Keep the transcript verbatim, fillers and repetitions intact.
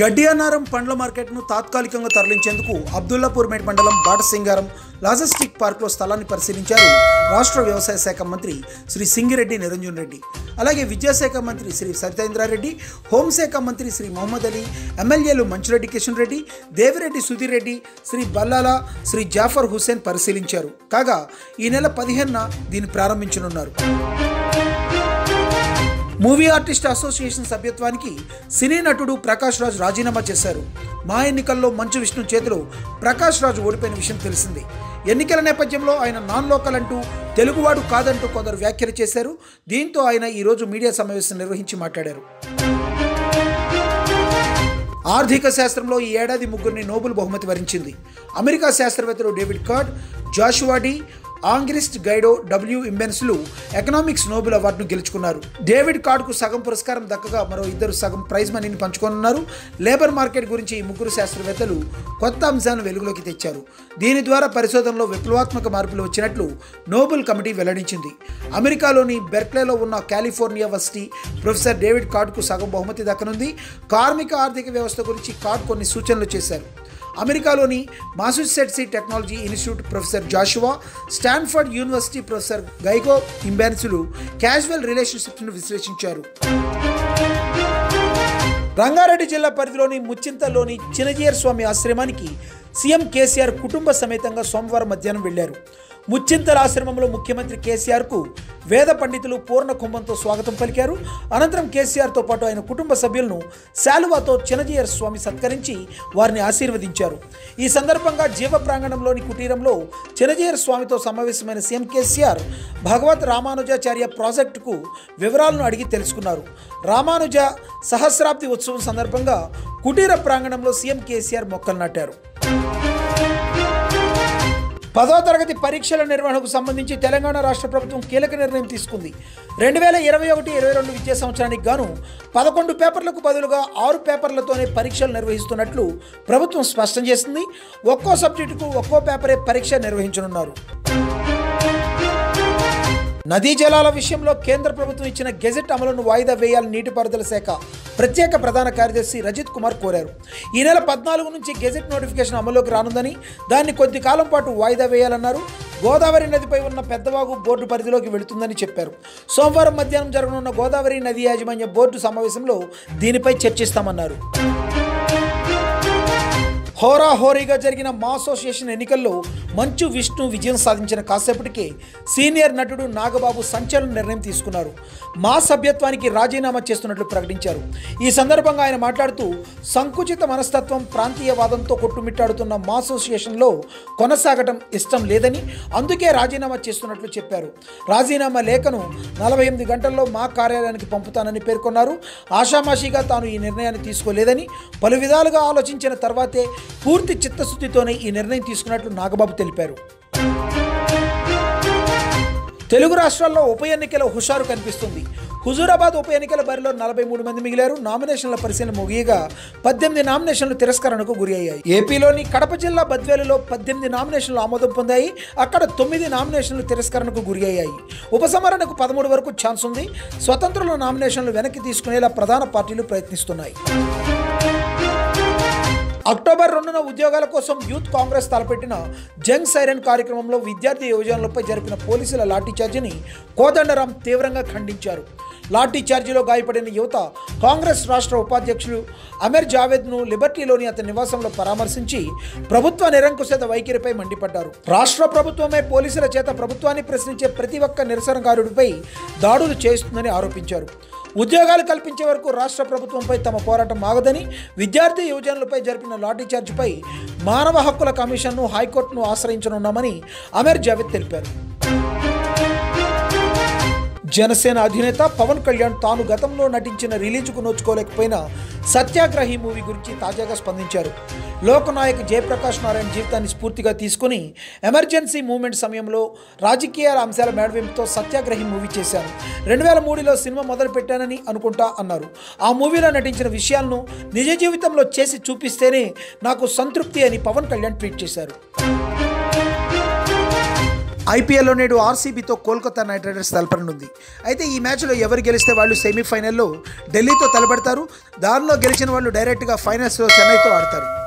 గడ్డియానారం పండ్ల మార్కెట్‌ను తాత్కాలికంగా తరలించేందుకు అబ్దుల్లాపూర్ మేట్ మండలం బాటసింగారం లాజిస్టిక్ పార్క్లో స్థలాన్ని పరిశీలించారు రాష్ట్ర వ్యవసాయ శాఖ మంత్రి శ్రీ సింగిరెడ్డి నిరంజన్ రెడ్డి, అలాగే విద్యాశాఖ మంత్రి శ్రీ సత్యేంద్రారెడ్డి, హోంశాఖ మంత్రి శ్రీ మహమ్మద్ అలీ, ఎమ్మెల్యేలు మంచురెడ్డి కిషన్ రెడ్డి, దేవిరెడ్డి సుధీర్ రెడ్డి, శ్రీ బల్లాల, శ్రీ జాఫర్ హుస్సేన్ పరిశీలించారు. కాగా ఈ నెల పదిహేనున దీన్ని ప్రారంభించనున్నారు. మూవీ ఆర్టిస్ట్ అసోసియేషన్ సభ్యత్వానికి సినీ నటుడు ప్రకాష్ రాజ్ రాజీనామా చేశారు. మా ఎన్నికల్లో మంచు విష్ణు చేతిలో ప్రకాష్ రాజ్ ఓడిపోయిన విషయం తెలిసిందే. ఎన్నికల నేపథ్యంలో ఆయన నాన్ లోకల్ అంటూ, తెలుగువాడు కాదంటూ కొందరు వ్యాఖ్యలు చేశారు. దీంతో ఆయన ఈరోజు మీడియా సమావేశం నిర్వహించి మాట్లాడారు. ఆర్థిక శాస్త్రంలో ఈ ఏడాది ముగ్గురిని నోబెల్ బహుమతి వరించింది అమెరికా శాస్త్రవేత్తలు David Card, Joshua D Angrist, Guido W ఇంబెన్స్లు ఎకనామిక్స్ నోబెల్ అవార్డును గెలుచుకున్నారు. డేవిడ్ కార్డ్కు సగం పురస్కారం దక్కగా మరో ఇద్దరు సగం ప్రైజ్ మనీని పంచుకోనున్నారు. లేబర్ మార్కెట్ గురించి ఈ ముగ్గురు శాస్త్రవేత్తలు కొత్త అంశాన్ని వెలుగులోకి తెచ్చారు. దీని ద్వారా పరిశోధనలో విప్లవాత్మక మార్పులు వచ్చినట్లు నోబెల్ కమిటీ వెల్లడించింది. అమెరికాలోని బెర్క్లేలో ఉన్న కాలిఫోర్నియా యూనివర్సిటీ ప్రొఫెసర్ డేవిడ్ కార్డ్కు సగం బహుమతి దక్కనుంది. కార్మిక ఆర్థిక వ్యవస్థ గురించి కార్డ్ కొన్ని సూచనలు చేశారు. అమెరికాలోని Massachusetts technology institute professor Joshua, Stanford university professor Guido ఇంబెన్స్లు క్యాజువల్ రిలేషన్షిప్స్ను విశ్లేషించారు. రంగారెడ్డి జిల్లా పరిధిలోని ముచ్చింతల్లోని చినజీయర్ స్వామి ఆశ్రమానికి సీఎం కేసీఆర్ కుటుంబ సమేతంగా సోమవారం మధ్యాహ్నం వెళ్లారు. ముచ్చింతల ఆశ్రమంలో ముఖ్యమంత్రి కేసీఆర్కు వేద పండితులు పూర్ణ కుంభంతో స్వాగతం పలికారు. అనంతరం కేసీఆర్తో పాటు ఆయన కుటుంబ సభ్యులను శాలువాతో చినజీయర్ స్వామి సత్కరించి వారిని ఆశీర్వదించారు. ఈ సందర్భంగా జీవ ప్రాంగణంలోని కుటీరంలో చినజీయర్ స్వామితో సమావేశమైన సీఎం కేసీఆర్ భగవత్ రామానుజాచార్య ప్రాజెక్టుకు వివరాలను అడిగి తెలుసుకున్నారు. రామానుజ సహస్రాబ్ది ఉత్సవం సందర్భంగా కుటీర ప్రాంగణంలో సీఎం కేసీఆర్ మొక్కలు నాటారు. పదో తరగతి పరీక్షల నిర్వహణకు సంబంధించి తెలంగాణ రాష్ట్ర ప్రభుత్వం కీలక నిర్ణయం తీసుకుంది. రెండు వేల ఇరవై ఒకటి ఇరవై రెండు విద్యా సంవత్సరానికి గాను పదకొండు పేపర్లకు బదులుగా ఆరు పేపర్లతోనే పరీక్షలు నిర్వహిస్తున్నట్లు ప్రభుత్వం స్పష్టం చేసింది. ఒక్కో సబ్జెక్టుకు ఒక్కో పేపరే పరీక్ష నిర్వహించనున్నారు. నదీ జలాల విషయంలో కేంద్ర ప్రభుత్వం ఇచ్చిన గెజెట్ అమలును వాయిదా వేయాలని నీటిపారుదల శాఖ ప్రత్యేక ప్రధాన కార్యదర్శి రజిత్ కుమార్ కోరారు. ఈ నెల పద్నాలుగు నుంచి గెజెట్ నోటిఫికేషన్ అమలులోకి రానుందని, దాన్ని కొద్ది కాలం పాటు వాయిదా వేయాలన్నారు. గోదావరి నదిపై ఉన్న పెద్దవాగు బోర్డు పరిధిలోకి వెళుతుందని చెప్పారు. సోమవారం మధ్యాహ్నం జరగనున్న గోదావరి నదీ యాజమాన్య బోర్డు సమావేశంలో దీనిపై చర్చిస్తామన్నారు. హోరాహోరీగా జరిగిన మా అసోసియేషన్ ఎన్నికల్లో మంచు విష్ణు విజయం సాధించిన కాసేపటికే సీనియర్ నటుడు నాగబాబు సంచలన నిర్ణయం తీసుకున్నారు. మా సభ్యత్వానికి రాజీనామా చేస్తున్నట్లు ప్రకటించారు. ఈ సందర్భంగా ఆయన మాట్లాడుతూ, సంకుచిత మనస్తత్వం, ప్రాంతీయవాదంతో కొట్టుమిట్టాడుతున్న మా అసోసియేషన్లో కొనసాగటం ఇష్టం లేదని అందుకే రాజీనామా చేస్తున్నట్లు చెప్పారు. రాజీనామా లేఖను నలభై ఎనిమిది గంటల్లో మా కార్యాలయానికి పంపుతానని పేర్కొన్నారు. ఆషామాషీగా తాను ఈ నిర్ణయాన్ని తీసుకోలేదని, పలు విధాలుగా ఆలోచించిన తర్వాతే పూర్తి చిత్తశుద్ధితోనే ఈ నిర్ణయం తీసుకున్నట్లు నాగబాబు తెలిపారు. తెలుగు రాష్ట్రాల్లో ఉప ఎన్నికల హుషారు కనిపిస్తుంది. హుజూరాబాద్ ఉప ఎన్నికల బరిలో నలభై మూడు మంది మిగిలారు. నామినేషన్ల పరిశీలన ముగియగా పద్దెనిమిది నామినేషన్లు తిరస్కరణకు గురి అయ్యాయి. ఏపీలోని కడప జిల్లా బద్వేలులో పద్దెనిమిది నామినేషన్లు ఆమోదం పొందాయి. అక్కడ తొమ్మిది నామినేషన్లు తిరస్కరణకు గురి అయ్యాయి. ఉపసంహరణకు పదమూడు వరకు ఛాన్స్ ఉంది. స్వతంత్రుల నామినేషన్లు వెనక్కి తీసుకునేలా ప్రధాన పార్టీలు ప్రయత్నిస్తున్నాయి. అక్టోబర్ రెండున ఉద్యోగాల కోసం యూత్ కాంగ్రెస్ తలపెట్టిన జంగ్ సైరన్ కార్యక్రమంలో విద్యార్థి యువజనులపై జరిపిన పోలీసుల లాఠీచార్జిని కోదండరాం తీవ్రంగా ఖండించారు. లాఠీచార్జిలో గాయపడిన యువత కాంగ్రెస్ రాష్ట్ర ఉపాధ్యక్షులు అమీర్ జావేద్ను లిబర్టీలోని అతని నివాసంలో పరామర్శించి ప్రభుత్వ నిరంకుశత వైఖరిపై మండిపడ్డారు. రాష్ట్ర ప్రభుత్వమే పోలీసుల చేత ప్రభుత్వాన్ని ప్రశ్నించే ప్రతి ఒక్క నిరసనకారుడిపై దాడులు చేస్తుందని ఆరోపించారు. ఉద్యోగాలు కల్పించే వరకు రాష్ట్ర ప్రభుత్వంపై తమ పోరాటం ఆగదని, విద్యార్థి యువజనులపై జరిపిన లాఠీచార్జిపై మానవ హక్కుల కమిషన్ను, హైకోర్టును ఆశ్రయించనున్నామని అమీర్ జావేద్ తెలిపారు. జనసేన అధినేత పవన్ కళ్యాణ్ తాను గతంలో నటించిన రిలీజ్కు నోచుకోలేకపోయిన సత్యాగ్రహి మూవీ గురించి తాజాగా స్పందించారు. లోకనాయక్ జయప్రకాష్ నారాయణ జీవితాన్ని స్ఫూర్తిగా తీసుకుని ఎమర్జెన్సీ మూవ్మెంట్ సమయంలో రాజకీయ అంశాల మేడవింపుతో సత్యాగ్రహి మూవీ చేశాను. రెండు వేల మూడులో సినిమా మొదలు పెట్టానని అనుకుంటా అన్నారు. ఆ మూవీలో నటించిన విషయాలను నిజ జీవితంలో చేసి చూపిస్తేనే నాకు సంతృప్తి అని పవన్ కళ్యాణ్ ట్వీట్ చేశారు. ఐపీఎల్లో నేడు ఆర్సీబీతో కోల్కతా నైట్ రైడర్స్ తలపడనుంది. అయితే ఈ మ్యాచ్లో ఎవరు గెలిస్తే వాళ్ళు సెమీఫైనల్లో ఢిల్లీతో తలపడతారు. దానిలో గెలిచిన వాళ్ళు డైరెక్ట్గా ఫైనల్స్లో చెన్నైతో ఆడతారు.